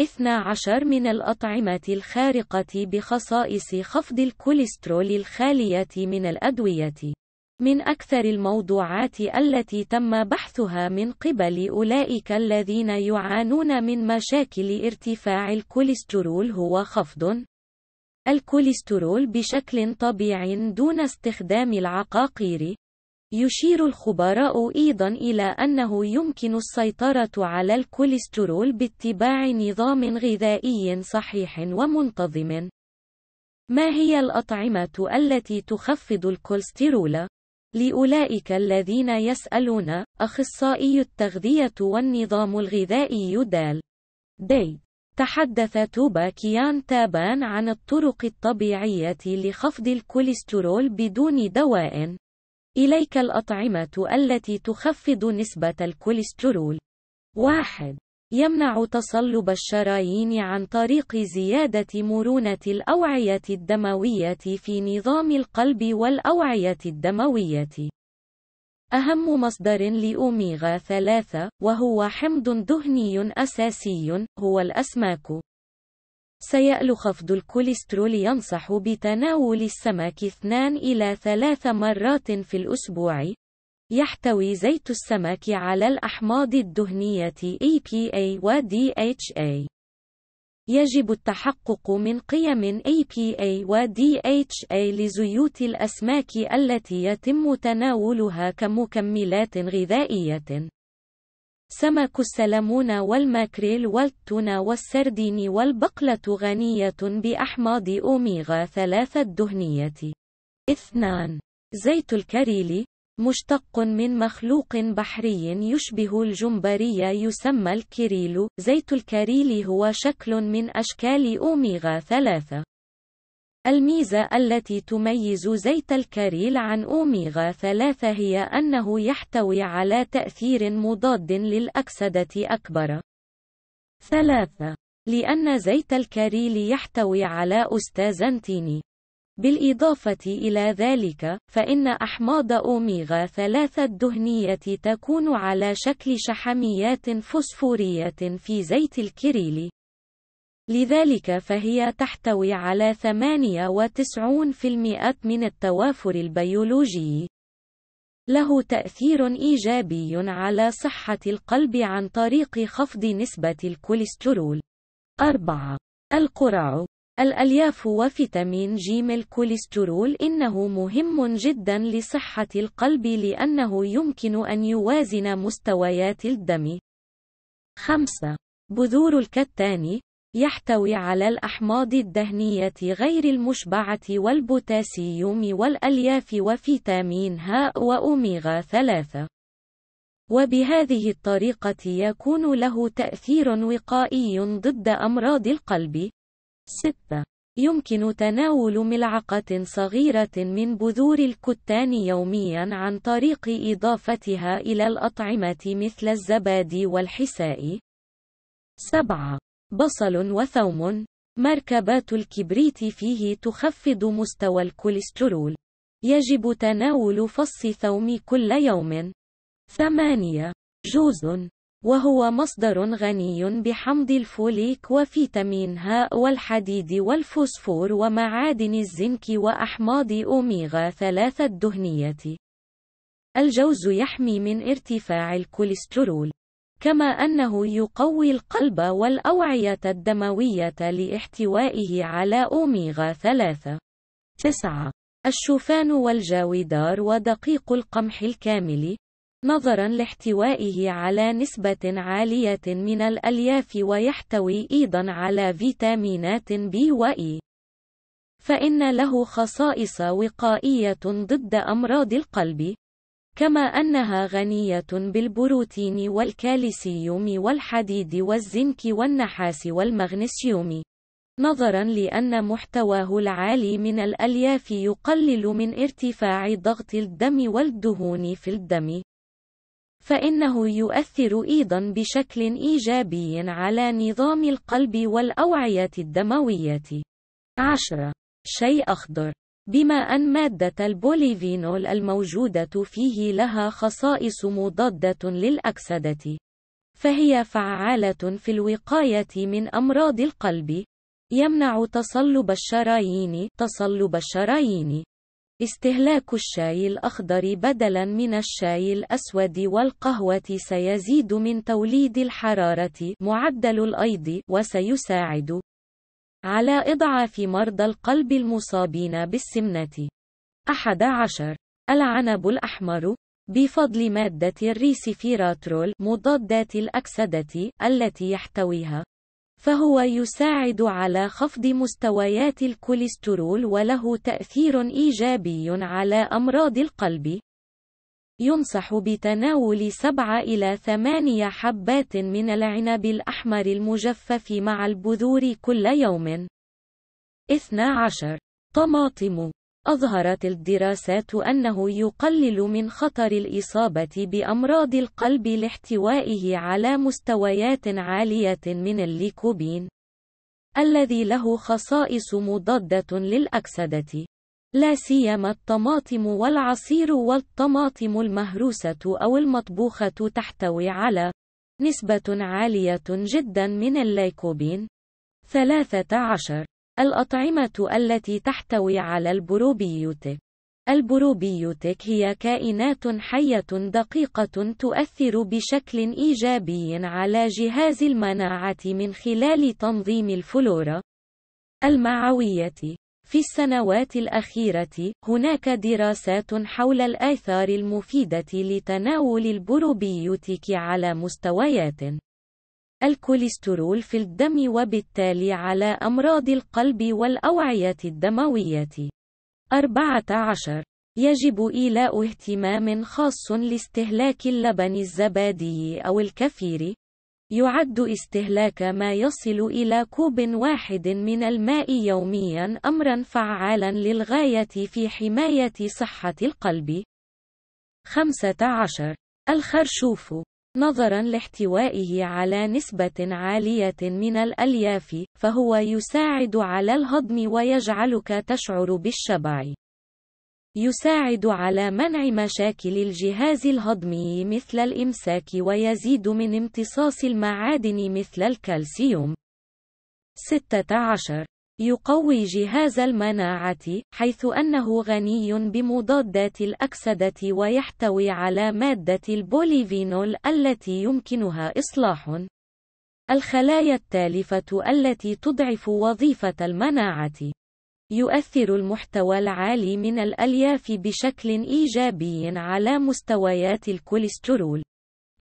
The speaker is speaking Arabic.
12 من الأطعمة الخارقة بخصائص خفض الكوليسترول الخالية من الأدوية. من أكثر الموضوعات التي تم بحثها من قبل أولئك الذين يعانون من مشاكل ارتفاع الكوليسترول هو خفض الكوليسترول بشكل طبيعي دون استخدام العقاقير. يشير الخبراء أيضاً إلى أنه يمكن السيطرة على الكوليسترول باتباع نظام غذائي صحيح ومنتظم. ما هي الأطعمة التي تخفض الكوليسترول؟ لأولئك الذين يسألون، أخصائي التغذية والنظام الغذائي دال دي. تحدث توبا كيان تابان عن الطرق الطبيعية لخفض الكوليسترول بدون دواء. إليك الأطعمة التي تخفض نسبة الكوليسترول. 1. يمنع تصلب الشرايين عن طريق زيادة مرونة الأوعية الدموية في نظام القلب والأوعية الدموية. أهم مصدر لأوميغا 3 وهو حمض دهني أساسي هو الأسماك. سيأل خفض الكوليسترول ينصح بتناول السمك 2 إلى 3 مرات في الأسبوع. يحتوي زيت السمك على الأحماض الدهنية EPA و DHA. يجب التحقق من قيم EPA و DHA لزيوت الأسماك التي يتم تناولها كمكملات غذائية. سمك السلمون والماكريل والتونة والسردين والبقلة غنية بأحماض أوميغا 3 الدهنية. 2. زيت الكريل مشتق من مخلوق بحري يشبه الجمبرية يسمى الكريل. زيت الكريل هو شكل من أشكال أوميغا 3. الميزة التي تميز زيت الكريل عن أوميغا 3 هي أنه يحتوي على تأثير مضاد للأكسدة أكبر. 3. لأن زيت الكريل يحتوي على أستازنتين. بالإضافة إلى ذلك، فإن أحماض أوميغا 3 الدهنية تكون على شكل شحميات فوسفورية في زيت الكريل. لذلك فهي تحتوي على 98% من التوافر البيولوجي. له تأثير إيجابي على صحة القلب عن طريق خفض نسبة الكوليسترول. 4. القرع. الألياف وفيتامين ج. الكوليسترول إنه مهم جدا لصحة القلب لأنه يمكن أن يوازن مستويات الدم. 5. بذور الكتان. يحتوي على الأحماض الدهنية غير المشبعة والبوتاسيوم والألياف وفيتامين ه وأوميغا 3. وبهذه الطريقة يكون له تأثير وقائي ضد أمراض القلب. 6. يمكن تناول ملعقة صغيرة من بذور الكتان يوميا عن طريق إضافتها إلى الأطعمة مثل الزبادي والحساء. 7. بصل وثوم. مركبات الكبريت فيه تخفض مستوى الكوليسترول. يجب تناول فص ثوم كل يوم. 8. جوز. وهو مصدر غني بحمض الفوليك وفيتامين ه والحديد والفوسفور ومعادن الزنك وأحماض أوميغا 3 الدهنية. الجوز يحمي من ارتفاع الكوليسترول، كما أنه يقوي القلب والأوعية الدموية لإحتوائه على أوميغا 3. 9. الشوفان والجاودار ودقيق القمح الكامل. نظراً لاحتوائه على نسبة عالية من الألياف ويحتوي أيضاً على فيتامينات بي وإي، فإن له خصائص وقائية ضد أمراض القلب، كما أنها غنية بالبروتين والكالسيوم والحديد والزنك والنحاس والمغنيسيوم. نظراً لأن محتواه العالي من الألياف يقلل من ارتفاع ضغط الدم والدهون في الدم، فإنه يؤثر أيضاً بشكل إيجابي على نظام القلب والأوعية الدموية. 10. شاي أخضر. بما أن مادة البوليفينول الموجودة فيه لها خصائص مضادة للأكسدة، فهي فعالة في الوقاية من أمراض القلب. يمنع تصلب الشرايين. استهلاك الشاي الأخضر بدلاً من الشاي الأسود والقهوة سيزيد من توليد الحرارة معدل الأيض، وسيساعد على إضعاف مرضى القلب المصابين بالسمنة. 11. العنب الأحمر بفضل مادة الريسيفيراترول مضادات الأكسدة التي يحتويها، فهو يساعد على خفض مستويات الكوليسترول، وله تأثير إيجابي على أمراض القلب. ينصح بتناول 7 إلى 8 حبات من العنب الأحمر المجفف مع البذور كل يوم. 12. طماطم. أظهرت الدراسات أنه يقلل من خطر الإصابة بأمراض القلب لاحتوائه على مستويات عالية من الليكوبين، الذي له خصائص مضادة للأكسدة، لا سيما الطماطم والعصير والطماطم المهروسة أو المطبوخة تحتوي على نسبة عالية جدا من الليكوبين. 13. الأطعمة التي تحتوي على البروبيوتيك. البروبيوتيك هي كائنات حية دقيقة تؤثر بشكل إيجابي على جهاز المناعة من خلال تنظيم الفلورا المعوية. في السنوات الأخيرة، هناك دراسات حول الآثار المفيدة لتناول البروبيوتيك على مستويات الكوليسترول في الدم، وبالتالي على أمراض القلب والأوعية الدموية. 14. يجب إيلاء اهتمام خاص لاستهلاك اللبن الزبادي أو الكفير. يعد استهلاك ما يصل إلى كوب 1 من الماء يومياً أمراً فعالاً للغاية في حماية صحة القلب. 15. الخرشوف. نظراً لاحتوائه على نسبة عالية من الألياف، فهو يساعد على الهضم ويجعلك تشعر بالشبع. يساعد على منع مشاكل الجهاز الهضمي مثل الإمساك، ويزيد من امتصاص المعادن مثل الكالسيوم. 16. يقوي جهاز المناعة، حيث أنه غني بمضادات الأكسدة ويحتوي على مادة البوليفينول التي يمكنها إصلاح الخلايا التالفة التي تضعف وظيفة المناعة. يؤثر المحتوى العالي من الألياف بشكل إيجابي على مستويات الكوليسترول،